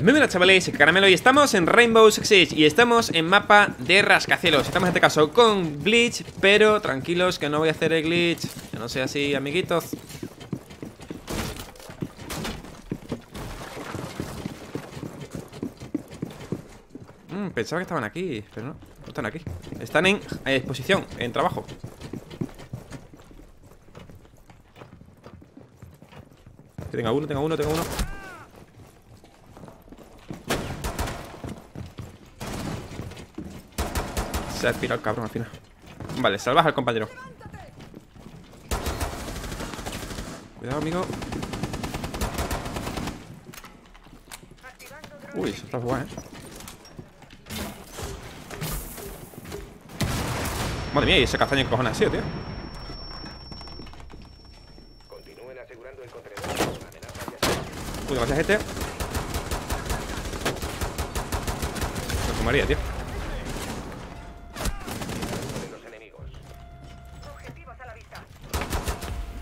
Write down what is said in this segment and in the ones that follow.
Muy buenas, chavales, Caramelo, y estamos en Rainbow Six Siege y estamos en mapa de rascacielos. Estamos en este caso con Blitz, pero tranquilos que no voy a hacer el glitch, que no sea así, amiguitos. Pensaba que estaban aquí, pero no, no están aquí. Están en exposición, en trabajo. Que tenga uno. Se ha expirado el cabrón al final. Vale, salvas al compañero. Cuidado, amigo. Uy, eso está jugando, Madre mía, y ese cazaña encojona así, tío. Uy, demasiada gente. Lo comería, tío.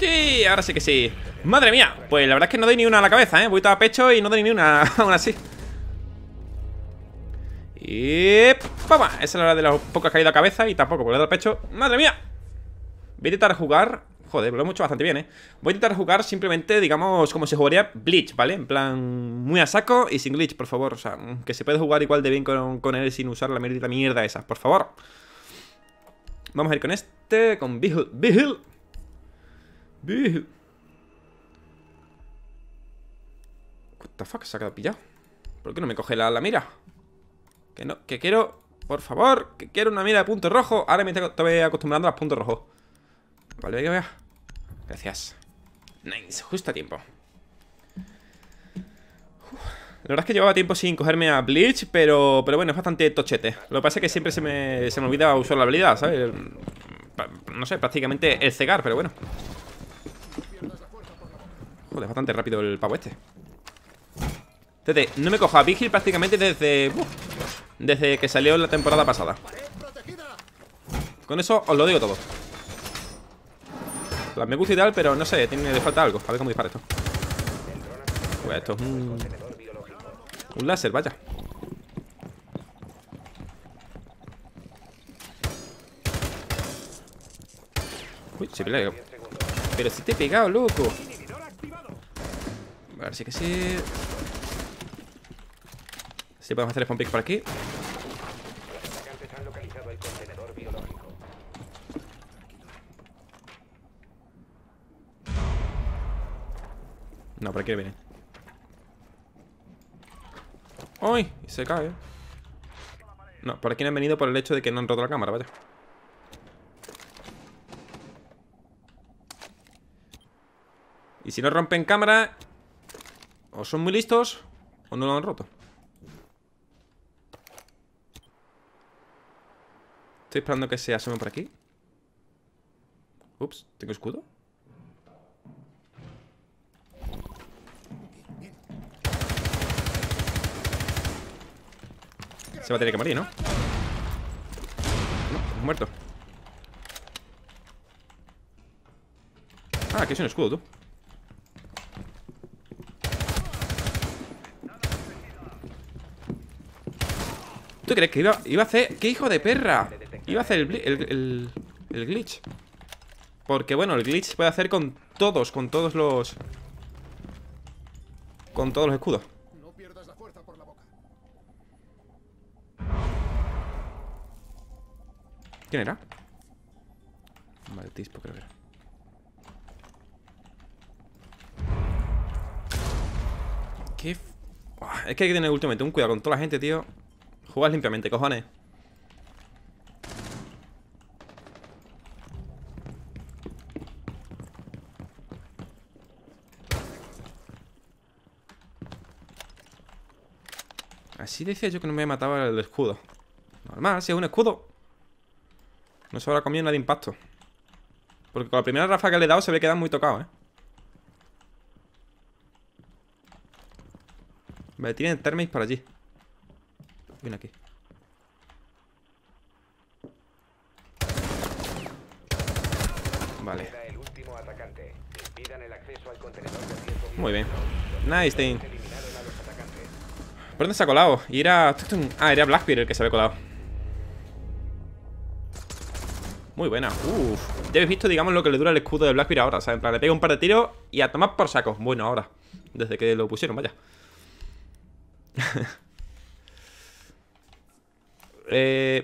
Sí, ahora sí que sí. Madre mía, pues la verdad es que no doy ni una a la cabeza, Voy todo a pecho y no doy ni una aún así. Y... ¡pam! Esa es la hora de las pocas que ha ido a cabeza y tampoco por el pecho. ¡Madre mía! Voy a intentar jugar... Joder, lo he hecho bastante bien, Voy a intentar jugar simplemente, digamos, como se jugaría Blitz, ¿vale? En plan, muy a saco y sin glitch, por favor. O sea, que se puede jugar igual de bien con él sin usar la merdita mierda esa, por favor. Vamos a ir con este, con Vigil. What the fuck, se ha quedado pillado. ¿Por qué no me coge la mira? Que no, que quiero... Por favor, que quiero una mira de punto rojo. Ahora me estoy acostumbrando a los puntos rojos. Vale, venga. Gracias. Nice, justo a tiempo. La verdad es que llevaba tiempo sin cogerme a Bleach, pero bueno, es bastante tochete. Lo que pasa es que siempre se me olvida usar la habilidad, ¿sabes? No sé, prácticamente el cegar, pero bueno. Joder, es bastante rápido el pavo este. Tete, no me cojo a Vigil prácticamente desde que salió la temporada pasada. Con eso os lo digo todo. Las me gusta y tal, pero no sé, le falta algo. A ver cómo dispara esto. Pues esto es un láser, vaya. Uy, sí, pero si te he pegado, loco. A ver si que sí. Si podemos hacer spawn pick por aquí. No, por aquí viene. ¡Ay! Se cae. No, por aquí no han venido por el hecho de que no han roto la cámara, vaya. Y si no rompen cámara, o son muy listos, o no lo han roto. Estoy esperando que se asomen por aquí. Ups, ¿tengo escudo? Se va a tener que morir, ¿no? No, es muerto. Ah, aquí es un escudo, tú. ¿Tú crees que iba a hacer? ¡Qué hijo de perra! Iba a hacer el glitch. Porque bueno, el glitch se puede hacer con todos los escudos. ¿Quién era? Vale, Tispo creo que era. ¿Qué? Es que hay que tener últimamente un cuidado con toda la gente, tío. Juegas limpiamente, cojones. Así decía yo que no me mataba el escudo. Normal, si es un escudo. No se habrá comido nada de impacto. Porque con la primera ráfaga que le he dado se ve que queda muy tocado, Vale, tienen termis para allí. Viene aquí. Vale. Muy bien. Nice thing. ¿Por dónde se ha colado? Y era... Ah, era Blackbeard el que se había colado. Muy buena. Uf. Ya habéis visto, digamos, lo que le dura el escudo de Blackbeard ahora. O sea, en plan, le pega un par de tiros y a tomar por saco. Bueno, ahora. Desde que lo pusieron, vaya.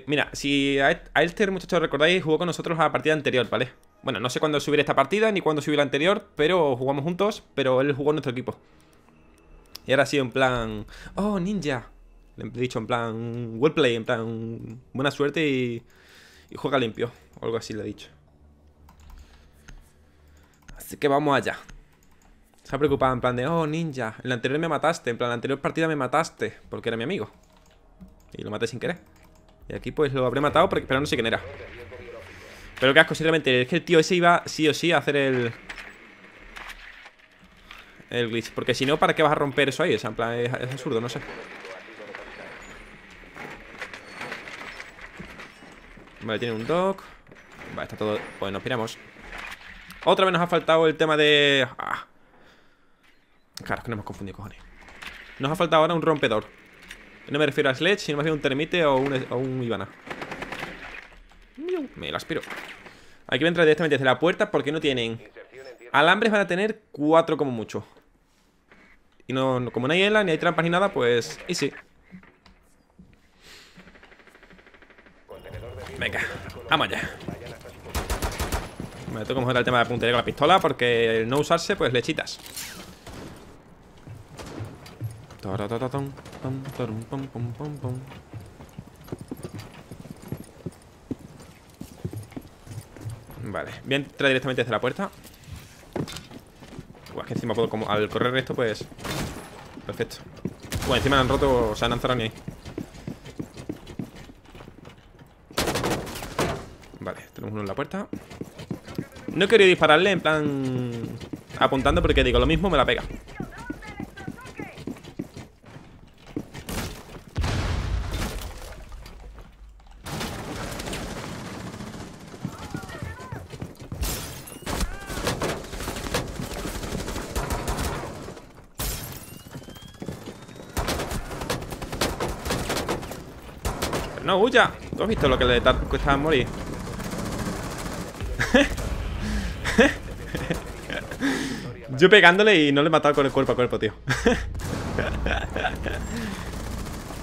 Mira, si a Aelter, muchachos, recordáis, jugó con nosotros la partida anterior, ¿vale? Bueno, no sé cuándo subiré esta partida ni cuándo subí la anterior, pero jugamos juntos, pero él jugó en nuestro equipo. Y ahora sí, en plan... ¡Oh, ninja! Le he dicho en plan... Well play, en plan... Buena suerte y juega limpio. O algo así le he dicho. Así que vamos allá. Se ha preocupado en plan de... ¡Oh, ninja! En la anterior me mataste. En plan, en la anterior partida me mataste. Porque era mi amigo. Y lo maté sin querer. Y aquí pues lo habré matado, porque, pero no sé quién era. Pero qué asco, sinceramente. Es que el tío ese iba sí o sí a hacer el... el glitch, porque si no, ¿para qué vas a romper eso ahí? O sea, en plan, es absurdo, no sé. Vale, tiene un dock. Vale, está todo... Pues nos piramos. Otra vez nos ha faltado el tema de... Ah. Claro, es que nos hemos confundido, cojones. Nos ha faltado ahora un rompedor. No me refiero a Sledge, sino más bien un termite o un Ivana. Me lo aspiro. Aquí voy a entrar directamente desde la puerta porque no tienen... Alambres van a tener 4 como mucho. Y no, como no hay hela, ni hay trampas ni nada, pues... Y sí. Venga, vamos allá. Vale, tengo que mejorar el tema de puntería con la pistola, porque el no usarse, pues le chitas. Vale, voy a entrar directamente desde la puerta. Es que encima puedo, como al correr esto, pues... Perfecto. Bueno, encima me han roto, o sea, no han cerrado ni ahí. Vale, tenemos uno en la puerta. No quería dispararle, en plan... apuntando, porque digo, lo mismo me la pega. ¡No, huya! ¿Tú has visto lo que le cuesta morir? Yo pegándole y no le he matado con el cuerpo a cuerpo, tío.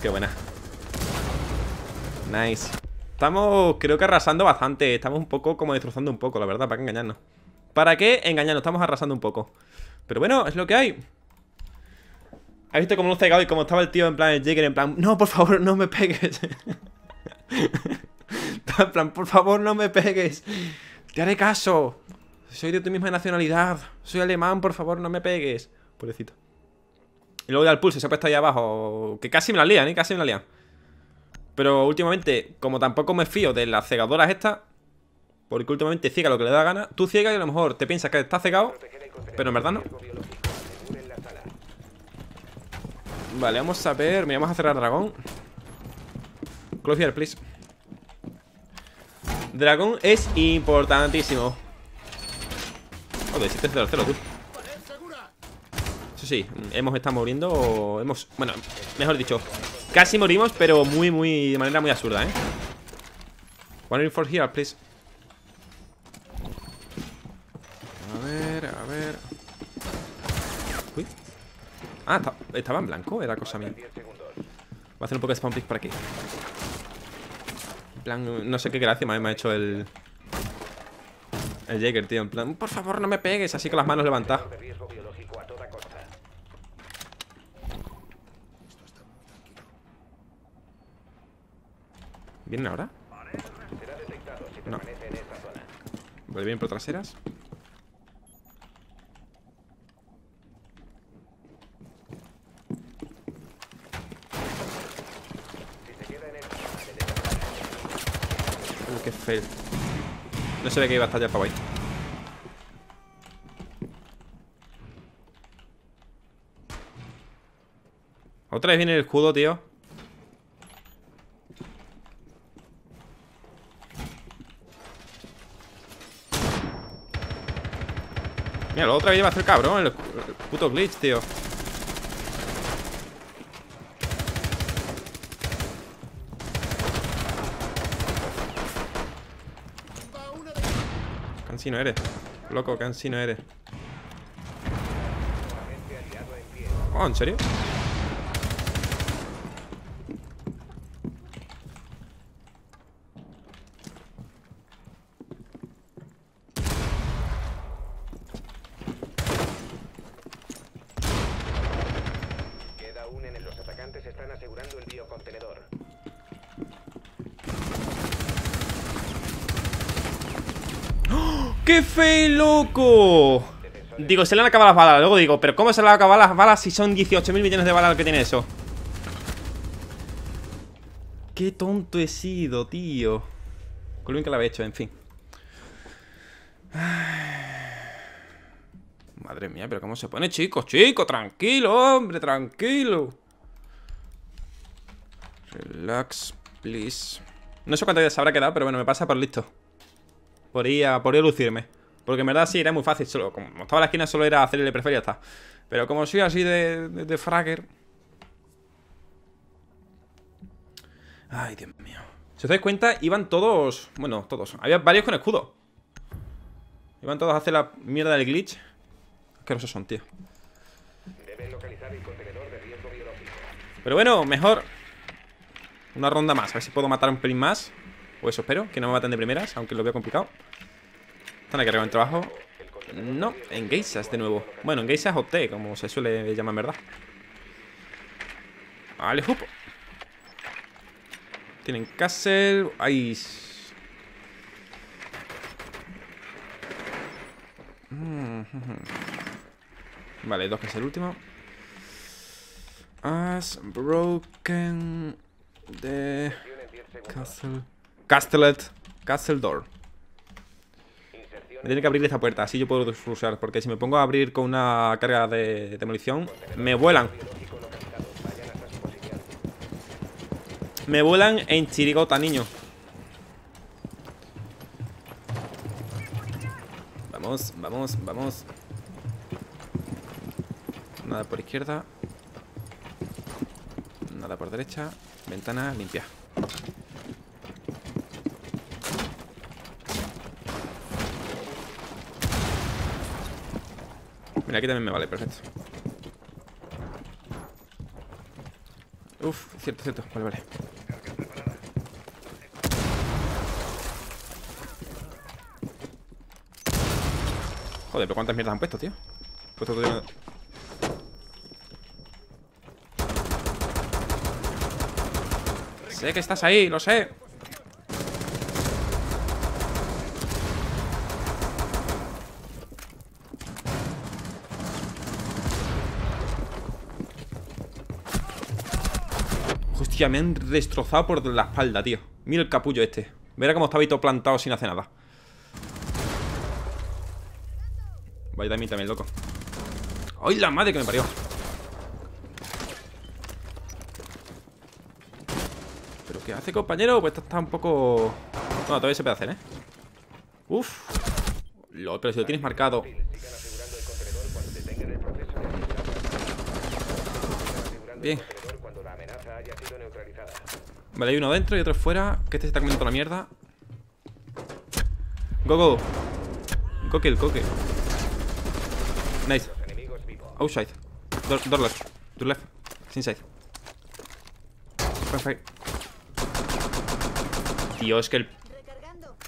Qué buena. Nice. Estamos, creo que arrasando bastante. Estamos un poco como destrozando un poco, la verdad, para qué engañarnos. ¿Para qué engañarnos? Estamos arrasando un poco. Pero bueno, es lo que hay. ¿Has visto cómo lo he cegado y cómo estaba el tío en plan el Jäger? En plan, no, por favor, no me pegues. En plan, por favor, no me pegues. Te haré caso. Soy de tu misma nacionalidad. Soy alemán, por favor, no me pegues. Pobrecito. Y luego da el pulso, se ha puesto ahí abajo. Que casi me la lían, ¿eh? Casi me la lían. Pero últimamente, como tampoco me fío de las cegadoras estas, porque últimamente ciega lo que le da gana. Tú ciegas y a lo mejor te piensas que está cegado, pero en verdad no. Vale, vamos a ver. Mira, vamos a cerrar dragón. Close here, please. Dragón es importantísimo. Joder, 7-0-0, tú. Eso sí, hemos estado muriendo o hemos... Bueno, mejor dicho, casi morimos, pero muy, de manera muy absurda, ¿eh? One in for here, please. A ver, a ver. Uy. Ah, estaba en blanco, era cosa mía. Voy a hacer un poco de spawn pick por aquí. En plan, no sé qué gracia me ha hecho el Jäger, tío. En plan, por favor, no me pegues. Así con las manos levantadas. ¿Vienen ahora? No. Vale, bien por traseras. Qué fail. No se ve que iba a estar ya para ahí. Otra vez viene el escudo, tío. Mira, otra vez lleva a hacer cabrón el puto glitch, tío. cansino eres. Loco, cansino eres. Oh, ¿en serio? ¡Qué fe, loco! Digo, se le han acabado las balas. Luego digo, ¿pero cómo se le han acabado las balas si son 18.000 millones de balas lo que tiene eso? ¡Qué tonto he sido, tío! Con lo bien que lo había hecho, en fin. Madre mía, ¿pero cómo se pone, chicos? ¡Chico, tranquilo, hombre, tranquilo! Relax, please. No sé cuántas vidas habrá quedado, pero bueno, me pasa por listo. Por ir a lucirme. Porque en verdad sí, era muy fácil. Solo, como estaba en la esquina, solo era hacerle preferir y ya está. Pero como soy así de fragger. Ay, Dios mío. Si os dais cuenta, iban todos. Bueno, todos. Había varios con escudo. Iban todos a hacer la mierda del glitch. Asquerosos son, tío. Pero bueno, mejor. Una ronda más. A ver si puedo matar un pelín más. O eso espero, que no me maten de primeras, aunque lo veo complicado. Están aquí arriba en trabajo. No, en Geisas de nuevo. Bueno, en Geisas opté, como se suele llamar en verdad. Vale, jupo. Tienen Castle. Ay. Vale, dos que es el último. Has broken the castle. Castlet, Castle Door. Me tiene que abrir esta puerta, así yo puedo cruzar. Porque si me pongo a abrir con una carga de demolición, me vuelan. Me vuelan en chirigota, niño. Vamos, vamos, vamos. Nada por izquierda. Nada por derecha. Ventana limpia. Mira, aquí también me vale, perfecto. Uf, cierto, cierto, vale, vale. Joder, pero cuántas mierdas han puesto, tío. Puesto todo lleno de... Sé que estás ahí, lo sé. Hostia, me han destrozado por la espalda, tío. Mira el capullo este. Verá cómo estaba ahí todo plantado sin hacer nada. Vaya de mí también, loco. ¡Ay, la madre que me parió! ¿Pero qué hace, compañero? Pues está un poco... Bueno, todavía se puede hacer, ¿eh? Uf. Lol, pero si lo tienes marcado... Bien. Vale, hay uno dentro y otro fuera. Que este se está comiendo toda la mierda. Go, go. Coque, el coque. Nice. Outside. Door left. Door left. It's inside. Perfect. Tío, es que el...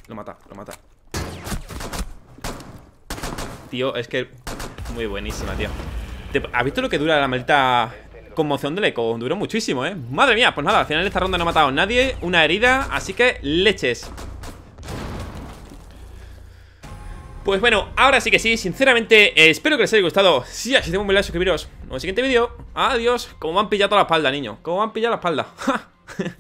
Lo mata, lo mata. Tío, es que el... Muy buenísima, tío. ¿Has visto lo que dura la maldita... Conmoción del eco, duró muchísimo, ¿eh? Madre mía, pues nada, al final de esta ronda no ha matado a nadie. Una herida, así que leches. Pues bueno, ahora sí que sí, sinceramente, espero que les haya gustado. Si así tengo un buen like, suscribiros. Nuevo siguiente vídeo, adiós. Como me han pillado toda la espalda, niño. Como me han pillado la espalda.